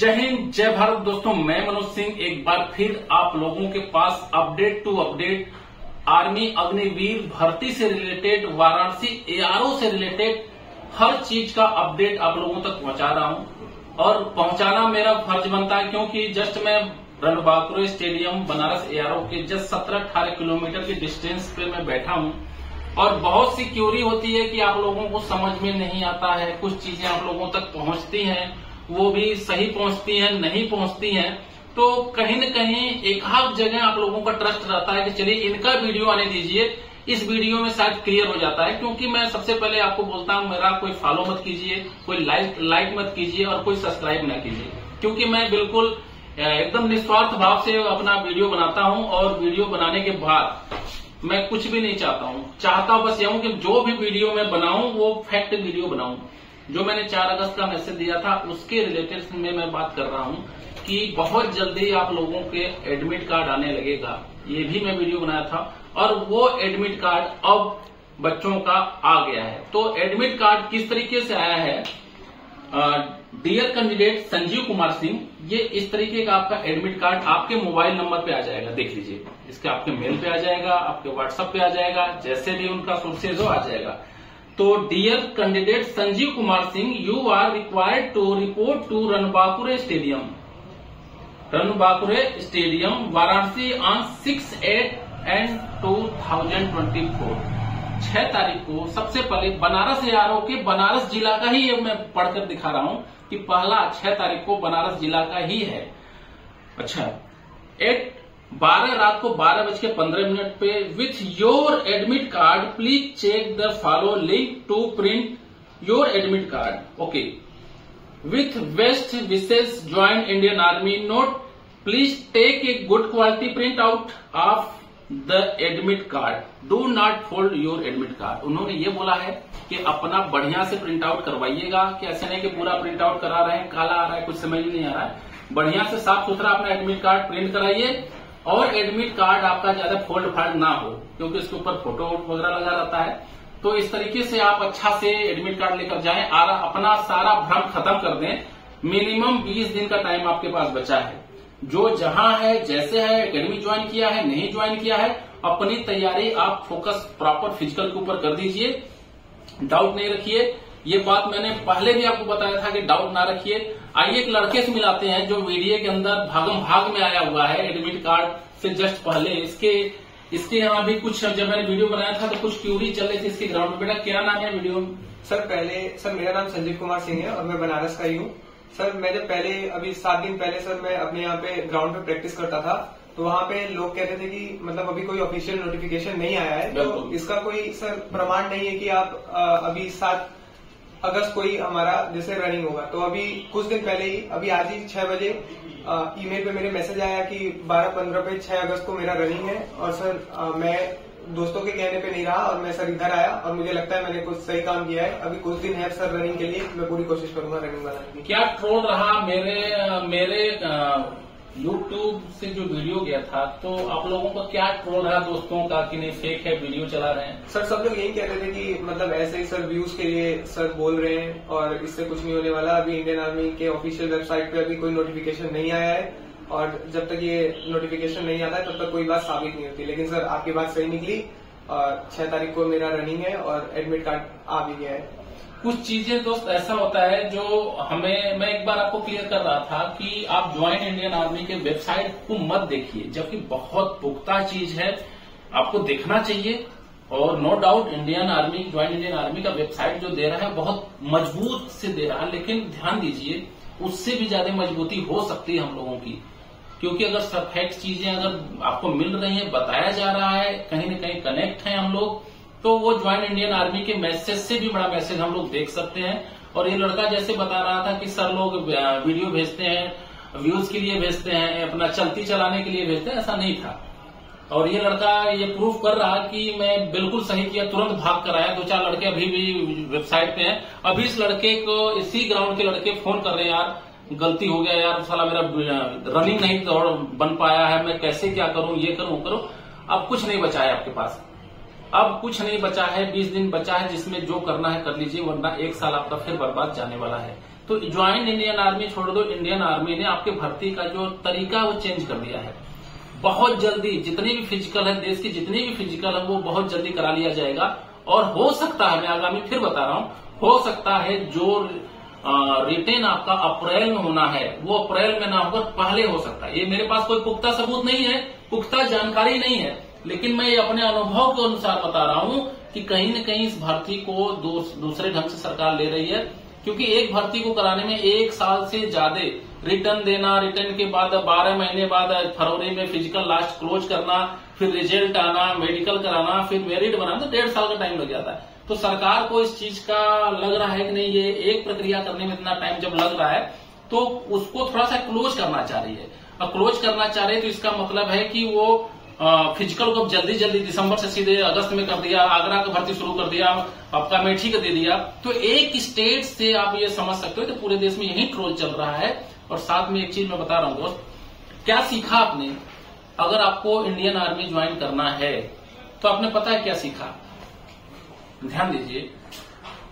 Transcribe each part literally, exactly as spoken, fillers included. जय हिंद जय भारत दोस्तों, मैं मनोज सिंह एक बार फिर आप लोगों के पास update to update army Agniveer भर्ती से रिलेटेड, वाराणसी एआरओ से रिलेटेड हर चीज का अपडेट आप लोगों तक पहुंचा रहा हूं और पहुंचाना मेरा फर्ज बनता है क्योंकि जस्ट मैं रणबांकुरे स्टेडियम बनारस एआरओ के जस्ट सत्रह अठारह किलोमीटर के डिस्टेंस पे मैं बैठा हूं और बहुत सी क्यूरी होती है कि आप लोगों को समझ में नहीं आता है, कुछ चीजें आप लोगों तक पहुंचती हैं वो भी सही पहुंचती हैं, नहीं पहुंचती हैं, तो कहीं न कहीं एक आध जगह आप लोगों का ट्रस्ट रहता है कि चलिए इनका वीडियो आने दीजिए, इस वीडियो में शायद क्लियर हो जाता है। क्योंकि मैं सबसे पहले आपको बोलता हूं मेरा कोई फॉलो मत कीजिए, कोई लाइक लाइक मत कीजिए और कोई सब्सक्राइब न कीजिए, क्योंकि मैं बिल्कुल एकदम निस्वार्थ भाव से अपना वीडियो बनाता हूं और वीडियो बनाने के बाद मैं कुछ भी नहीं चाहता हूं, चाहता हूं बस यह हूं कि जो भी वीडियो मैं बनाऊं वो फैक्ट वीडियो बनाऊं। जो मैंने चार अगस्त का मैसेज दिया था उसके रिलेटेड में मैं बात कर रहा हूं कि बहुत जल्दी आप लोगों के एडमिट कार्ड आने लगेगा, ये भी मैं वीडियो बनाया था और वो एडमिट कार्ड अब बच्चों का आ गया है। तो एडमिट कार्ड किस तरीके से आया है, डियर कैंडिडेट संजीव कुमार सिंह, ये इस तरीके का आपका एडमिट कार्ड आपके मोबाइल नंबर पे आ जाएगा, देख लीजिए इसके आपके मेल पे आ जाएगा, आपके व्हाट्सएप पे आ जाएगा, जैसे भी उनका सोर्सेज हो आ जाएगा। तो dear candidate Sanjeev Kumar Singh, you are required to report to Ranbankure stadium Ranbankure stadium Varanasi on six eight and two thousand twenty four छह तारीख को सबसे पहले बनारस एआरओ के बनारस जिला का ही मैं पढ़कर दिखा रहा हूं कि पहला छह तारीख को बनारस जिला का ही है। अच्छा, एट बारह रात को बारह बज के पंद्रह मिनट पे with your admit card please check the follow link to print your admit card. Okay, with best wishes join Indian army. Note, please take a good quality print out of the admit card, do not fold your admit card. उन्होंने ये बोला है कि अपना बढ़िया से print out करवाइएगा, कि ऐसे नहीं कि पूरा प्रिंट आउट करा रहे हैं, काला आ रहा है, कुछ समझ नहीं आ रहा है। बढ़िया से साफ सुथरा अपना एडमिट कार्ड प्रिंट कराइए और एडमिट कार्ड आपका ज्यादा फोल्ड फाल्ड ना हो, क्योंकि इसके ऊपर फोटो वगैरह लगा रहता है। तो इस तरीके से आप अच्छा से एडमिट कार्ड लेकर जाए, अपना सारा भ्रम खत्म कर दें। मिनिमम बीस दिन का टाइम आपके पास बचा है, जो जहां है जैसे है, एकेडमी ज्वाइन किया है नहीं ज्वाइन किया है, अपनी तैयारी आप फोकस प्रॉपर फिजिकल के ऊपर कर दीजिए, डाउट नहीं रखिए। ये बात मैंने पहले भी आपको बताया था कि डाउट ना रखिए। आइए एक लड़के से मिलाते हैं जो वीडीए के अंदर भागम भाग में आया हुआ है एडमिट कार्ड से जस्ट पहले। इसके इसके यहाँ भी कुछ, जब मैंने वीडियो बनाया था तो कुछ क्यूरी चल रही थी इसके ग्राउंड में। बेटा क्या नाम है वीडियो? सर पहले सर मेरा नाम संजीव कुमार सिंह है और मैं बनारस का ही हूँ। सर मैंने पहले अभी सात दिन पहले सर मैं अपने यहाँ पे ग्राउंड पे प्रैक्टिस करता था, तो वहाँ पे लोग कह रहे थे कि मतलब अभी कोई ऑफिशियल नोटिफिकेशन नहीं आया है, तो इसका कोई सर प्रमाण नहीं है कि आप आ, अभी सात अगस्त को ही हमारा जैसे रनिंग होगा। तो अभी कुछ दिन पहले ही अभी आज ही छह बजे ईमेल पे मेरे मैसेज आया कि बारह पंद्रह पे छह अगस्त को मेरा रनिंग है और सर आ, मैं दोस्तों के कहने पे नहीं रहा और मैं सर इधर आया और मुझे लगता है मैंने कुछ सही काम किया है। अभी कुछ दिन है सर रनिंग के लिए, मैं पूरी कोशिश करूंगा रनिंग बनाने की। क्या ट्रोल रहा मेरे मेरे यूट्यूब से जो वीडियो गया था, तो आप लोगों का क्या ट्रोल रहा दोस्तों का कि नहीं फेक है वीडियो चला रहे हैं? सर सब लोग यही कह रहे थे कि मतलब ऐसे ही सर व्यूज के लिए सर बोल रहे हैं और इससे कुछ नहीं होने वाला। अभी इंडियन आर्मी के ऑफिशियल वेबसाइट पे अभी कोई नोटिफिकेशन नहीं आया है और जब तक ये नोटिफिकेशन नहीं आता है तब तक कोई बात साबित नहीं होती। लेकिन सर आपकी बात सही निकली और छह तारीख को मेरा रनिंग है और एडमिट कार्ड आ भी गया है। कुछ चीजें दोस्त ऐसा होता है जो हमें, मैं एक बार आपको क्लियर कर रहा था कि आप ज्वाइंट इंडियन आर्मी के वेबसाइट को मत देखिए, जबकि बहुत पुख्ता चीज है, आपको देखना चाहिए। और no doubt Indian army, joint Indian army का वेबसाइट जो दे रहा है बहुत मजबूत से दे रहा है, लेकिन ध्यान दीजिए उससे भी ज्यादा मजबूती हो सकती है हम लोगों की। क्योंकि अगर सब फैक्ट चीजें अगर आपको मिल रही है, बताया जा रहा है, कहीं न कहीं कनेक्ट है हम लोग, तो वो ज्वाइंट इंडियन आर्मी के मैसेज से भी बड़ा मैसेज हम लोग देख सकते हैं। और ये लड़का जैसे बता रहा था कि सर लोग वीडियो भेजते हैं व्यूज के लिए भेजते हैं, अपना चलती चलाने के लिए भेजते हैं, ऐसा नहीं था। और ये लड़का ये प्रूव कर रहा कि मैं बिल्कुल सही किया, तुरंत भाग कर आया। दो चार लड़के अभी भी वेबसाइट पे हैं, अभी इस लड़के को इसी ग्राउंड के लड़के फोन कर रहे हैं, यार गलती हो गया यार, साला मेरा रनिंग नहीं दौड़ बन पाया है, मैं कैसे क्या करूं, ये करूं करूं। अब कुछ नहीं बचा है आपके पास, अब कुछ नहीं बचा है, बीस दिन बचा है, जिसमें जो करना है कर लीजिए, वरना एक साल आपका फिर बर्बाद जाने वाला है। तो ज्वाइन इंडियन आर्मी छोड़ दो, इंडियन आर्मी ने आपके भर्ती का जो तरीका वो चेंज कर दिया है। बहुत जल्दी जितनी भी फिजिकल है, देश की जितनी भी फिजिकल है, वो बहुत जल्दी करा लिया जाएगा। और हो सकता है, मैं आगामी फिर बता रहा हूं, हो सकता है जो रिटेन आपका अप्रैल में होना है वो अप्रैल में ना होकर पहले हो सकता है। ये मेरे पास कोई पुख्ता सबूत नहीं है, पुख्ता जानकारी नहीं है, लेकिन मैं ये अपने अनुभव के अनुसार बता रहा हूं कि कहीं न कहीं इस भर्ती को दूसरे ढंग से सरकार ले रही है, क्योंकि एक भर्ती को कराने में एक साल से ज्यादा रिटर्न देना, रिटर्न के बाद बारह महीने बाद फरवरी में फिजिकल लास्ट क्लोज करना, फिर रिजल्ट आना, मेडिकल कराना, फिर मेरिट बनाना, तो डेढ़ साल का टाइम लग जाता है। तो सरकार को इस चीज का लग रहा है कि नहीं, ये एक प्रक्रिया करने में इतना टाइम जब लग रहा है तो उसको थोड़ा सा क्लोज करना चाह रही है। अब क्लोज करना चाह रही है तो इसका मतलब है कि वो फिजिकल को जल्दी जल्दी दिसंबर से सीधे अगस्त में कर दिया, आगरा का भर्ती शुरू कर दिया, आपका मेठी का दे दिया। तो एक स्टेट से आप ये समझ सकते हो कि पूरे देश में यही ट्रोल चल रहा है। और साथ में एक चीज मैं बता रहा हूं दोस्त, क्या सीखा आपने? अगर आपको इंडियन आर्मी ज्वाइन करना है तो आपने पता है क्या सीखा? ध्यान दीजिए,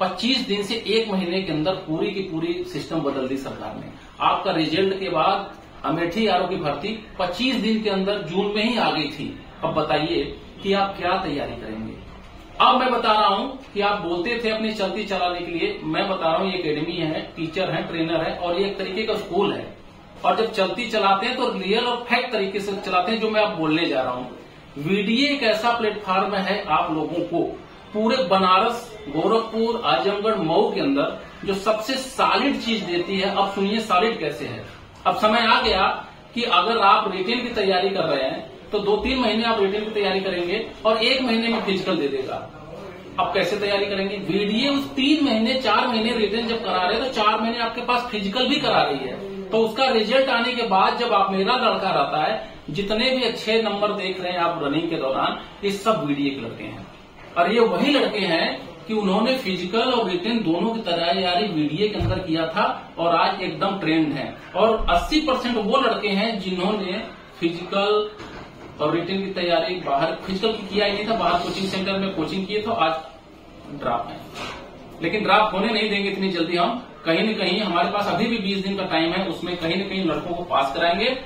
पच्चीस दिन से एक महीने के अंदर पूरी की पूरी सिस्टम बदल दी सरकार ने। आपका रिजल्ट के बाद अमेठी आरओ की भर्ती पच्चीस दिन के अंदर जून में ही आ गई थी। अब बताइए कि आप क्या तैयारी करेंगे? अब मैं बता रहा हूं कि आप बोलते थे अपनी चलती चलाने के लिए, मैं बता रहा हूं ये एकेडमी है, टीचर है, ट्रेनर है, और ये एक तरीके का स्कूल है। और जब चलती चलाते हैं तो रियल और फैक्ट तरीके से चलाते हैं, जो मैं आप बोलने जा रहा हूं। वीडीए एक ऐसा प्लेटफॉर्म है आप लोगों को पूरे बनारस, गोरखपुर, आजमगढ़, मऊ के अंदर जो सबसे सॉलिड चीज देती है। अब सुनिए सॉलिड कैसे है। अब समय आ गया कि अगर आप रिटेन की तैयारी कर रहे हैं तो दो तीन महीने आप रिटेन की तैयारी करेंगे और एक महीने में फिजिकल दे देगा। आप कैसे तैयारी करेंगे? वीडीए उस तीन महीने चार महीने रिटेन जब करा रहे हैं तो चार महीने आपके पास फिजिकल भी करा रही है। तो उसका रिजल्ट आने के बाद जब आप, मेरा लड़का रहता है, जितने भी अच्छे नंबर देख रहे हैं आप रनिंग के दौरान, ये सब वीडीए के लड़के हैं। और ये वही लड़के हैं कि उन्होंने फिजिकल और रिटेन दोनों की तैयारी वीडीए के अंदर किया था और आज एकदम ट्रेंड है। और अस्सी परसेंट वो लड़के हैं जिन्होंने फिजिकल और रिटेन की तैयारी बाहर, फिजिकल की किया ही नहीं था, बाहर कोचिंग सेंटर में कोचिंग किए, तो आज ड्रॉप है। लेकिन ड्रॉप होने नहीं देंगे इतनी जल्दी हम। कहीं न कहीं हमारे पास अभी भी बीस दिन का टाइम है, उसमें कहीं न कहीं लड़कों को पास कराएंगे।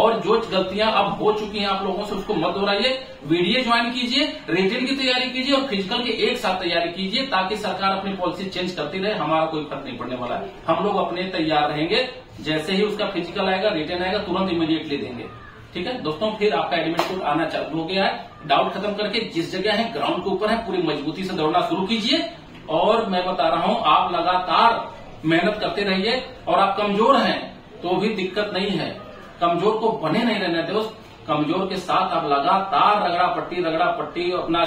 और जो गलतियां अब हो चुकी हैं आप लोगों से, उसको मत दोहराइए। वीडीए ज्वाइन कीजिए, रिटेन की तैयारी कीजिए और फिजिकल की एक साथ तैयारी कीजिए, ताकि सरकार अपनी पॉलिसी चेंज करती रहे। हमारा कोई फर्क नहीं पड़ने वाला है, हम लोग अपने तैयार रहेंगे। जैसे ही उसका फिजिकल आएगा, रिटेन आएगा, तुरंत इमीडिएटली देंगे। ठीक है दोस्तों, फिर आपका एडमिट कोड आना चालू हो गया है। डाउट खत्म करके जिस जगह है, ग्राउंड के ऊपर है, पूरी मजबूती से दौड़ना शुरू कीजिए। और मैं बता रहा हूं, आप लगातार मेहनत करते रहिए। और आप कमजोर हैं तो भी दिक्कत नहीं है, कमजोर को बने नहीं रहना दोस्त। कमजोर के साथ आप लगातार रगड़ा पट्टी रगड़ा पट्टी अपना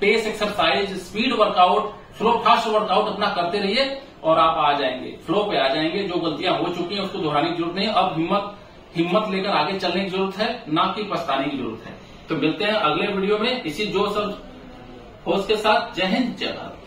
pace exercise, speed workout, slow fast workout अपना करते रहिए और आप आ जाएंगे, फ्लो पे आ जाएंगे। जो गलतियां हो चुकी हैं उसको दोहराने की जरूरत नहीं। अब हिम्मत हिम्मत लेकर आगे चलने की जरूरत है, ना कि पछताने की जरूरत है। तो मिलते हैं अगले वीडियो में इसी जोश और होश के साथ। जय हिंद, जय भारत।